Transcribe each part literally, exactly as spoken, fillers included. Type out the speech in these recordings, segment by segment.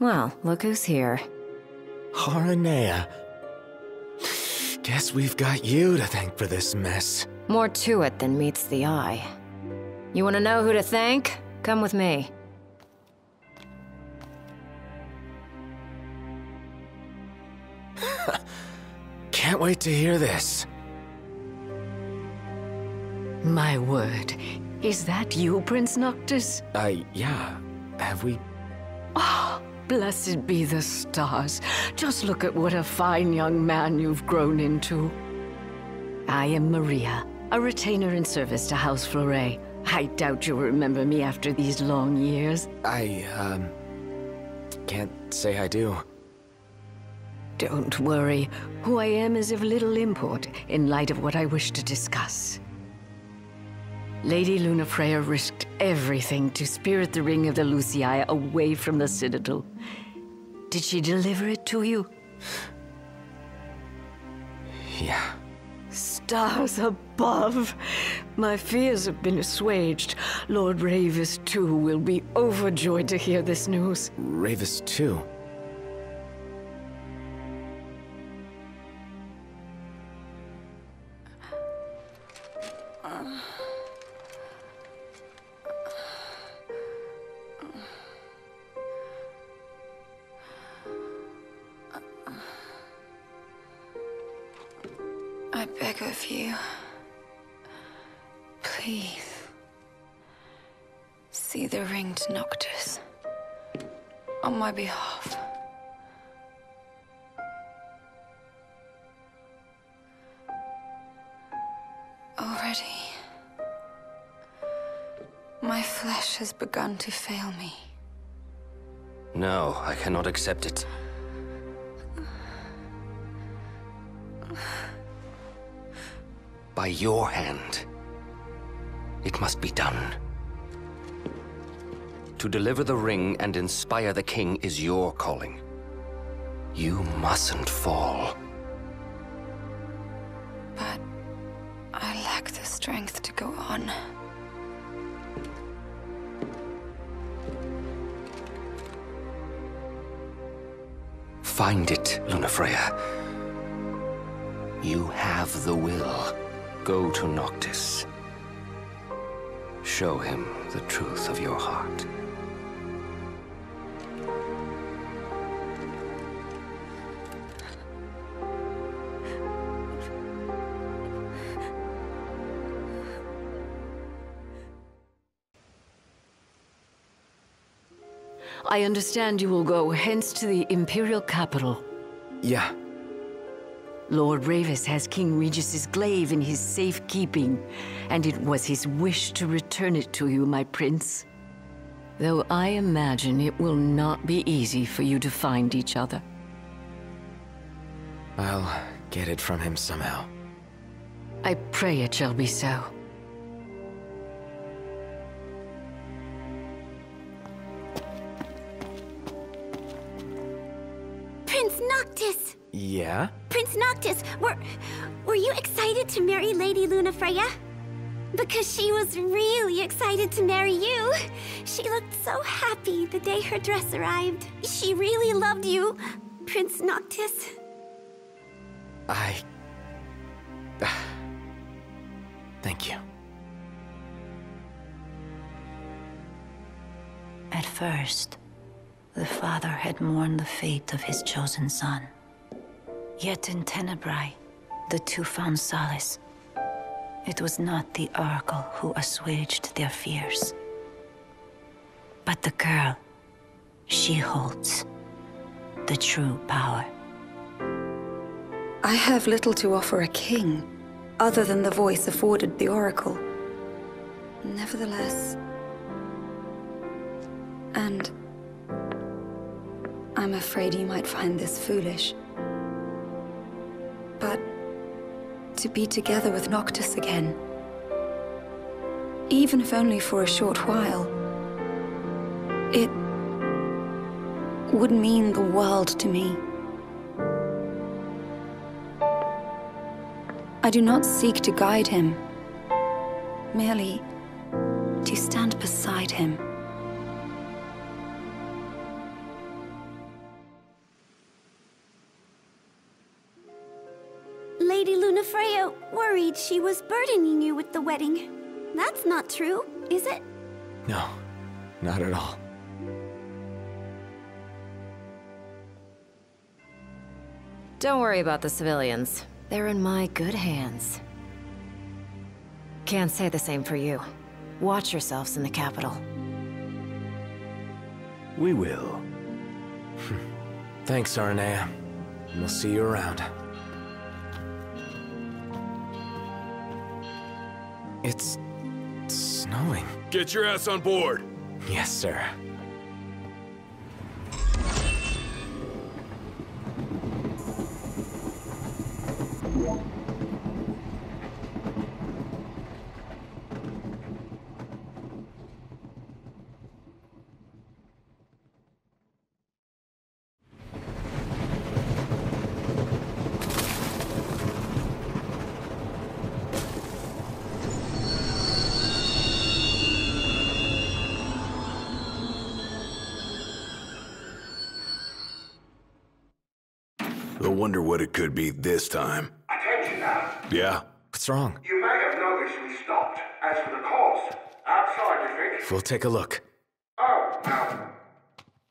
Well, look who's here. Aranea. Guess we've got you to thank for this mess. More to it than meets the eye. You want to know who to thank? Come with me. Can't wait to hear this. My word. Is that you, Prince Noctis? Uh, yeah. Have we... Oh! Blessed be the stars. Just look at what a fine young man you've grown into. I am Maria, a retainer in service to House Florey. I doubt you'll remember me after these long years. I, um... can't say I do. Don't worry. Who I am is of little import in light of what I wish to discuss. Lady Lunafreya risked everything to spirit the Ring of the Lucii away from the Citadel. Did she deliver it to you? Yeah. Stars above! My fears have been assuaged. Lord Ravus, too, will be overjoyed to hear this news. Ravus, too? Behalf. Already, my flesh has begun to fail me. No, I cannot accept it. By your hand, it must be done. To deliver the ring and inspire the king is your calling. You mustn't fall. But I lack the strength to go on. Find it, Lunafreya. You have the will. Go to Noctis. Show him the truth of your heart. I understand you will go hence to the Imperial capital. Yeah. Lord Ravus has King Regis's glaive in his safekeeping, and it was his wish to return it to you, my prince. Though I imagine it will not be easy for you to find each other. I'll get it from him somehow. I pray it shall be so. Yeah? Prince Noctis, were... were you excited to marry Lady Lunafreya? Because she was really excited to marry you. She looked so happy the day her dress arrived. She really loved you. Prince Noctis? I... Thank you. At first, the father had mourned the fate of his chosen son. Yet in Tenebrae, the two found solace. It was not the Oracle who assuaged their fears, but the girl. She holds the true power. I have little to offer a king, other than the voice afforded the Oracle. Nevertheless... And... I'm afraid you might find this foolish. But... to be together with Noctis again, even if only for a short while, it... would mean the world to me. I do not seek to guide him, merely to stand beside him. Lady Lunafreya worried she was burdening you with the wedding. That's not true, is it? No, not at all. Don't worry about the civilians. They're in my good hands. Can't say the same for you. Watch yourselves in the capital. We will. Thanks, Aranea. We'll see you around. It's... snowing. Get your ass on board! Yes, sir. Wonder what it could be this time. Attention now. Yeah? What's wrong? You may have noticed we stopped. As for the cause, outside you think? We'll take a look. Oh,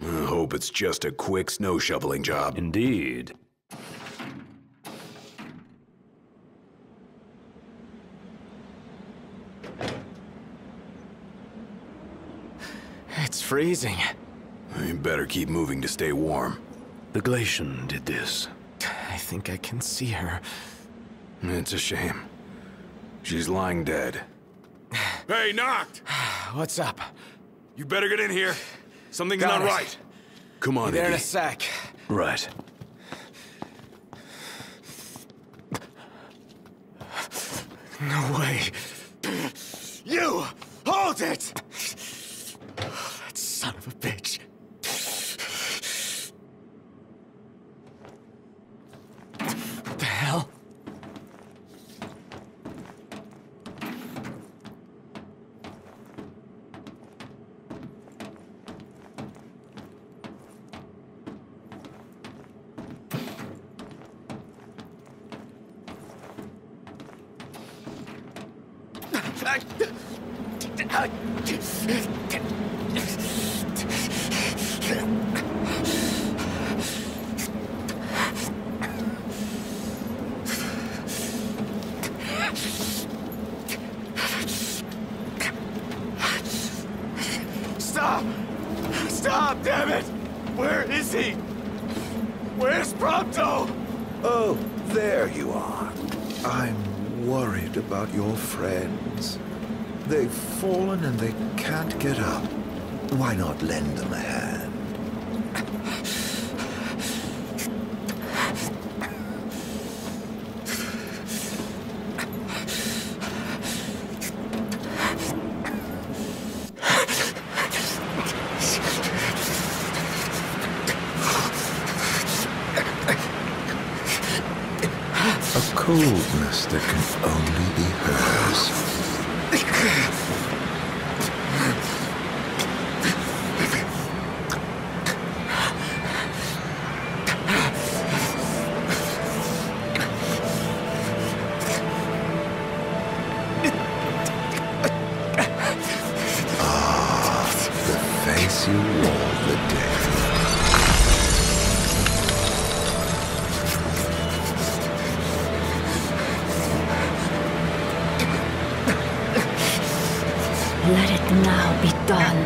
no. I hope it's just a quick snow shoveling job. Indeed. It's freezing. You better keep moving to stay warm. The Glacian did this. I think I can see her. It's a shame. She's lying dead. Hey, Noct! What's up? You better get in here. Something's Got not it. right. Come on, Iggy. Be there in a sec. Right. No way. You! Hold it! That son of a bitch. Stop! Stop, damn it! Where is he? Where's Prompto? Oh, there you are. I'm worried about your friends. They've fallen and they can't get up. Why not lend them a hand? A coldness that can only be hers. now be done,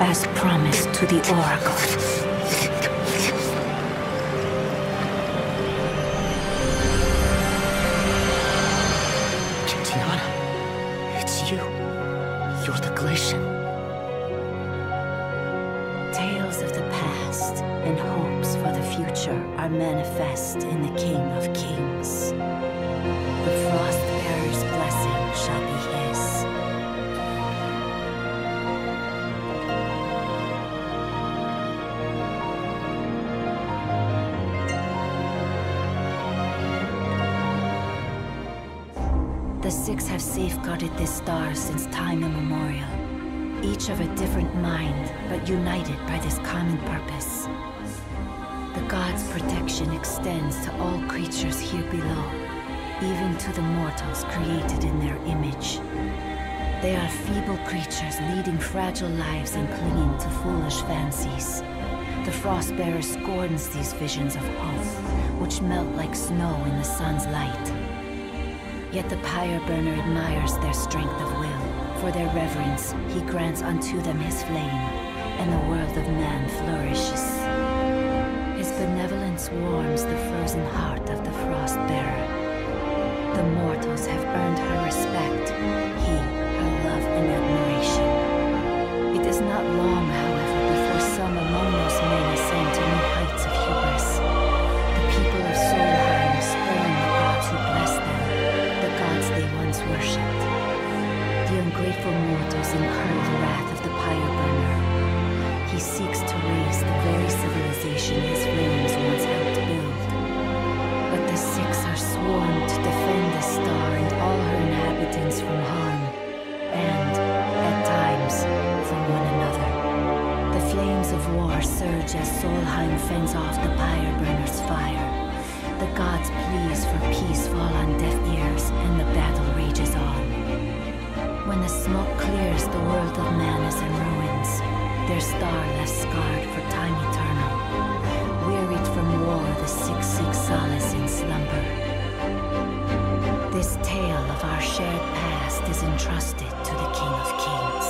as promised to the Oracle. Manifest in the King of Kings. The Frostbearer's blessing shall be his. The Six have safeguarded this star since time immemorial, each of a different mind, but united by this common purpose. The gods' protection extends to all creatures here below, even to the mortals created in their image. They are feeble creatures leading fragile lives and clinging to foolish fancies. The Frostbearer scorns these visions of hope, which melt like snow in the sun's light. Yet the Pyreburner admires their strength of will. For their reverence, he grants unto them his flame, and the world of man flourishes. Benevolence warms the frozen heart of the Frostbearer. The mortals have earned her respect, he, her love and admiration. It is not long, however, before some among those men ascend to new heights of hubris. The people of Solheim spurn the gods who bless them, the gods they once worshipped. The ungrateful mortals incur the wrath of the Pyreburner. He seeks to raise the very civilization his flames once helped build. But the Six are sworn to defend the star and all her inhabitants from harm, and, at times, from one another. The flames of war surge as Solheim fends off the Pyreburner's fire. The gods' pleas for peace fall on deaf ears, and the battle rages on. When the smoke clears, the world of man is in ruins. Their star left scarred for time eternal. Wearied from war, the Six seek solace in slumber. This tale of our shared past is entrusted to the King of Kings,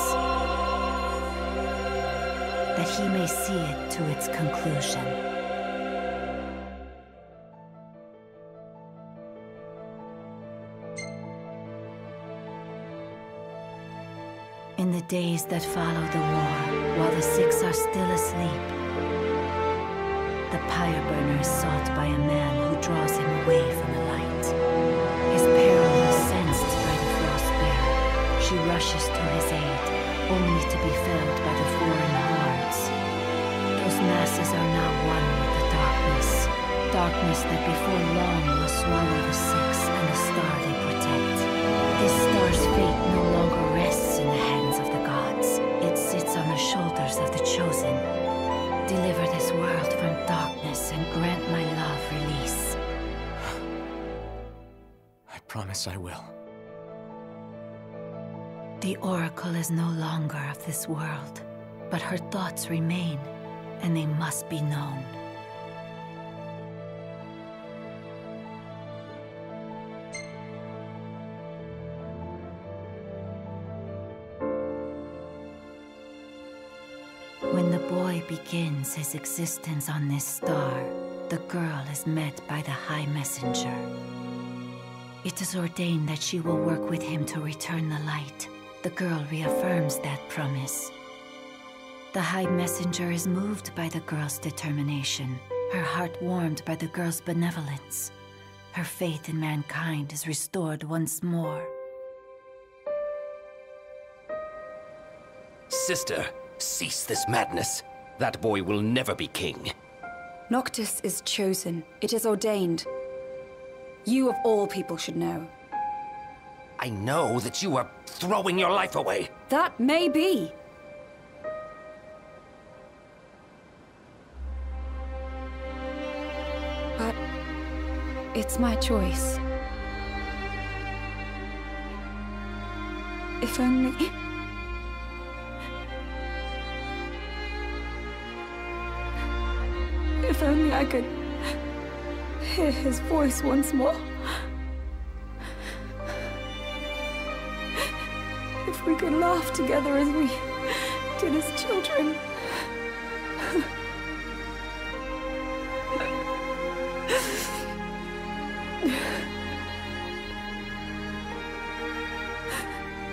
that he may see it to its conclusion. In the days that follow the war, while the Six are still asleep, the Pyreburner is sought by a man who draws him away from the light. His peril is sensed by the Frostbearer. She rushes to his aid, only to be felled by the foreign hordes. Those masses are now one with the darkness, darkness that before long will swallow the Six and the star they protect. This star's fate no longer rests in the hands of the gods. It sits on the shoulders of the chosen. Deliver this world from darkness and grant my love release. I promise I will. The Oracle is no longer of this world, but her thoughts remain, and they must be known. Begins his existence on this star, the girl is met by the High Messenger. It is ordained that she will work with him to return the light. The girl reaffirms that promise. The High Messenger is moved by the girl's determination, her heart warmed by the girl's benevolence. Her faith in mankind is restored once more. Sister, cease this madness. That boy will never be king. Noctis is chosen. It is ordained. You of all people should know. I know that you are throwing your life away. That may be. But it's my choice. If only... If only I could hear his voice once more. If we could laugh together as we did as children.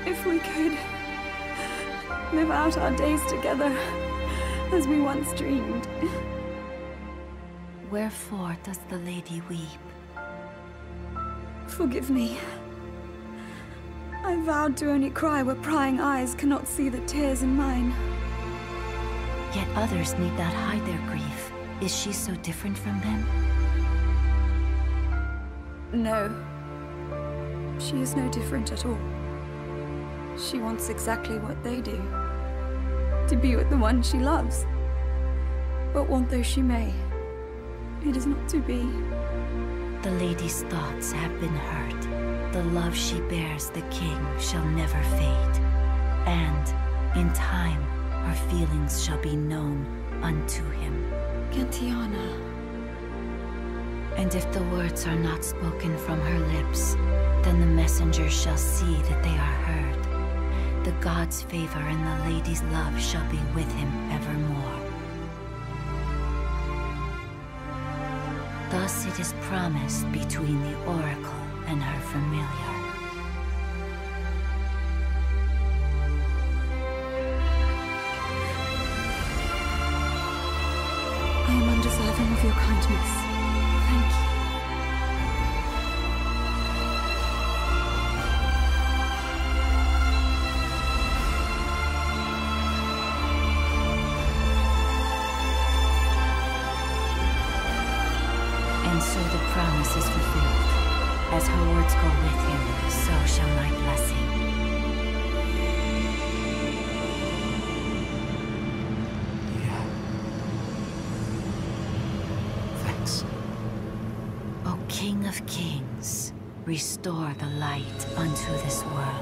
If we could live out our days together as we once dreamed. Wherefore does the lady weep? Forgive me. I vowed to only cry where prying eyes cannot see the tears in mine. Yet others need not hide their grief. Is she so different from them? No. She is no different at all. She wants exactly what they do. To be with the one she loves. But want though she may, it is not to be. The lady's thoughts have been hurt. The love she bears the king shall never fade. And, in time, her feelings shall be known unto him. Gentiana. And if the words are not spoken from her lips, then the messenger shall see that they are heard. The god's favor and the lady's love shall be with him evermore. Thus it is promised between the Oracle and her familiar. I am undeserving of your kindness. Thank is fulfilled. As her words go with him, so shall my blessing. Yeah. Thanks. O King of Kings, restore the light unto this world.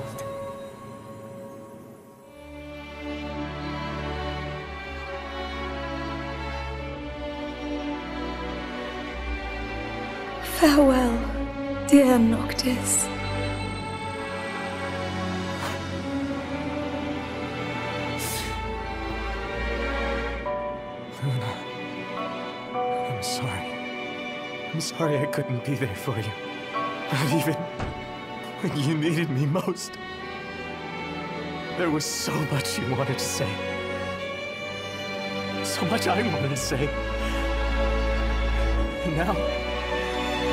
Farewell, dear Noctis. Luna, I'm sorry. I'm sorry I couldn't be there for you. Not even when you needed me most. There was so much you wanted to say. So much I wanted to say. And now...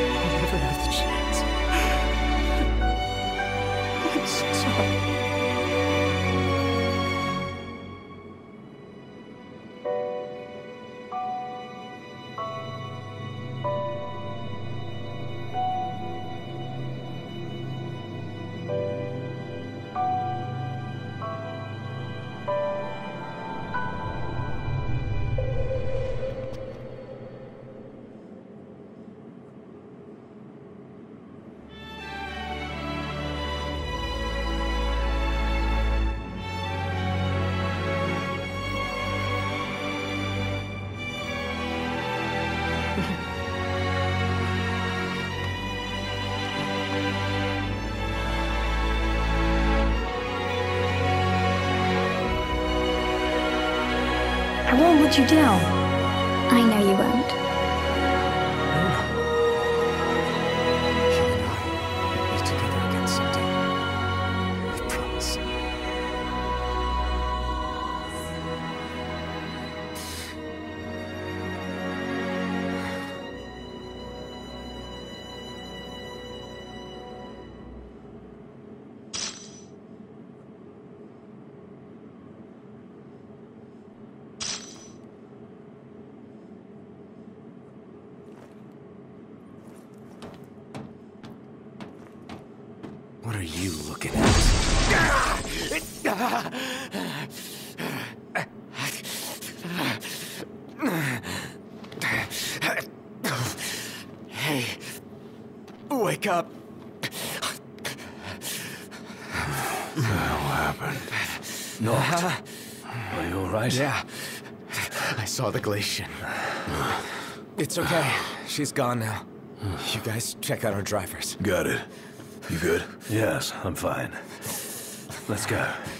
I never had the chance. I'm so you down. I know you won't. Luna. You and I will be together again someday. I promise. What are you looking at? Hey, wake up. What happened? Noct, are you all right? Yeah, I saw the Glacian. It's okay, she's gone now. You guys check out our drivers. Got it. You good? Yes, I'm fine. Let's go.